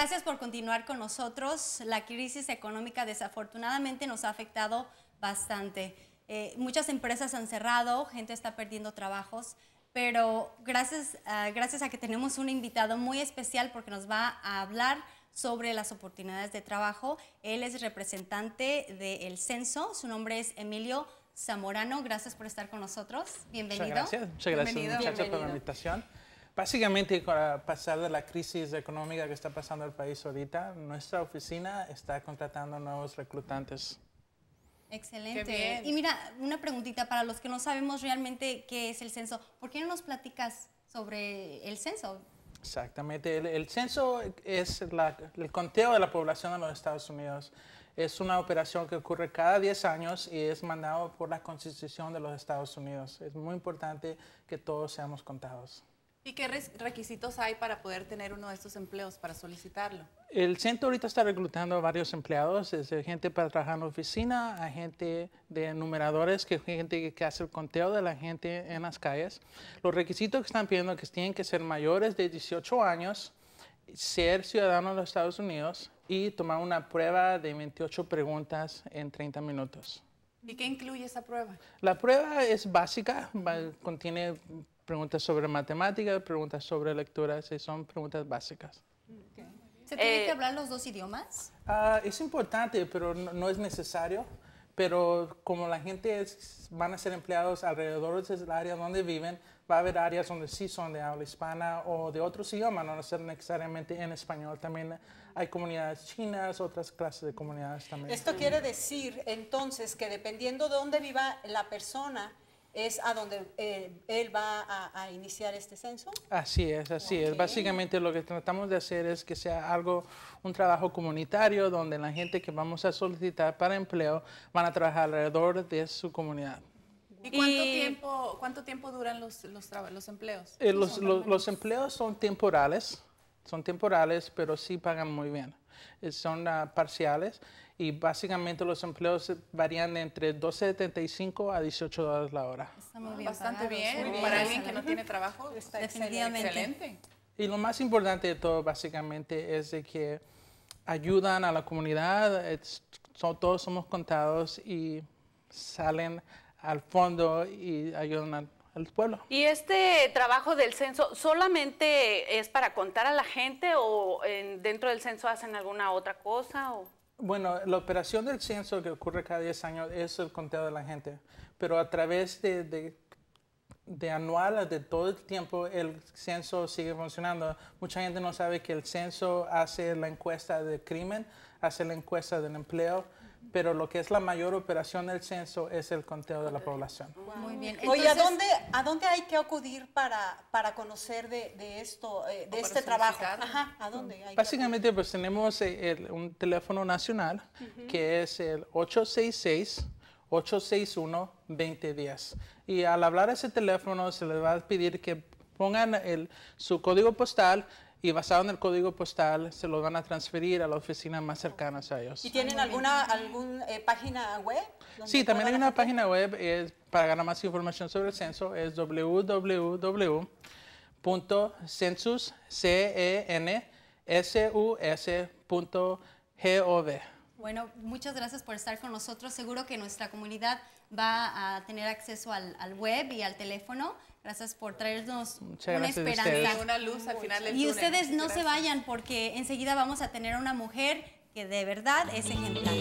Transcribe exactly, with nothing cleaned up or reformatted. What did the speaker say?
Gracias por continuar con nosotros. La crisis económica desafortunadamente nos ha afectado bastante. Eh, muchas empresas han cerrado, gente está perdiendo trabajos, pero gracias, uh, gracias a que tenemos un invitado muy especial porque nos va a hablar sobre las oportunidades de trabajo. Él es representante del Censo, su nombre es Emilio Zamorano. Gracias por estar con nosotros. Bienvenido. Muchas gracias, muchas gracias, Bienvenido. Muchas gracias por la invitación. Básicamente, para pasar de la crisis económica que está pasando el país ahorita, nuestra oficina está contratando nuevos reclutantes. Excelente. Y mira, una preguntita para los que no sabemos realmente qué es el Censo. ¿Por qué no nos platicas sobre el Censo? Exactamente. El, el Censo es la, el conteo de la población de los Estados Unidos. Es una operación que ocurre cada diez años y es mandado por la Constitución de los Estados Unidos. Es muy importante que todos seamos contados. ¿Y qué requisitos hay para poder tener uno de estos empleos, para solicitarlo? El centro ahorita está reclutando a varios empleados, desde gente para trabajar en la oficina, a gente de enumeradores, que gente que hace el conteo de la gente en las calles. Los requisitos que están pidiendo es que tienen que ser mayores de dieciocho años, ser ciudadanos de los Estados Unidos y tomar una prueba de veintiocho preguntas en treinta minutos. ¿Y qué incluye esa prueba? La prueba es básica, contiene preguntas sobre matemáticas, preguntas sobre lecturas, son preguntas básicas. Okay. ¿Se tiene eh, que hablar los dos idiomas? Uh, es importante, pero no, no es necesario. Pero como la gente es, van a ser empleados alrededor del área donde viven, va a haber áreas donde sí son de habla hispana o de otros idiomas, no necesariamente en español. También hay comunidades chinas, otras clases de comunidades también. Esto quiere decir, entonces, que dependiendo de dónde viva la persona, ¿es a donde eh, él va a, a iniciar este censo? Así es, así okay. es. Básicamente lo que tratamos de hacer es que sea algo, un trabajo comunitario donde la gente que vamos a solicitar para empleo van a trabajar alrededor de su comunidad. ¿Y cuánto, y, tiempo, cuánto tiempo duran los, los, los empleos? Eh, los, los, los empleos son temporales, son temporales, pero sí pagan muy bien. Son uh, parciales y básicamente los empleos varían entre doce setenta y cinco a dieciocho dólares la hora. Está muy bien, bastante bien. Muy bien para alguien que no tiene trabajo. Está definitivamente excelente. Y lo más importante de todo básicamente es de que ayudan a la comunidad, es, son, todos somos contados y salen al fondo y ayudan al al pueblo. ¿Y este trabajo del censo solamente es para contar a la gente o en, dentro del censo hacen alguna otra cosa? O? Bueno, la operación del censo que ocurre cada diez años es el conteo de la gente, pero a través de, de, de anual, de todo el tiempo, el censo sigue funcionando. Mucha gente no sabe que el censo hace la encuesta de crimen, hace la encuesta del empleo, pero lo que es la mayor operación del censo es el conteo de la población. Wow. Muy bien. Entonces, oye, ¿a dónde, ¿a dónde hay que acudir para, para conocer de, de esto, de este solicitar. trabajo? Ajá. ¿A dónde hay Básicamente, que pues tenemos el, un teléfono nacional uh-huh. que es el ocho seis seis, ocho seis uno, dos cero uno cero. Y al hablar a ese teléfono se les va a pedir que pongan el, su código postal. Y basado en el código postal, se lo van a transferir a la oficina más cercana a ellos. ¿Y tienen alguna algún, eh, página web? Sí, también hay una página web eh, para ganar más información sobre el censo. Es doble u doble u doble u punto census punto gov. Bueno, muchas gracias por estar con nosotros. Seguro que nuestra comunidad va a tener acceso al, al web y al teléfono. Gracias por traernos muchas una esperanza. Y una luz al final del túnel. Y ustedes no gracias. se vayan porque enseguida vamos a tener una mujer que de verdad es ejemplar.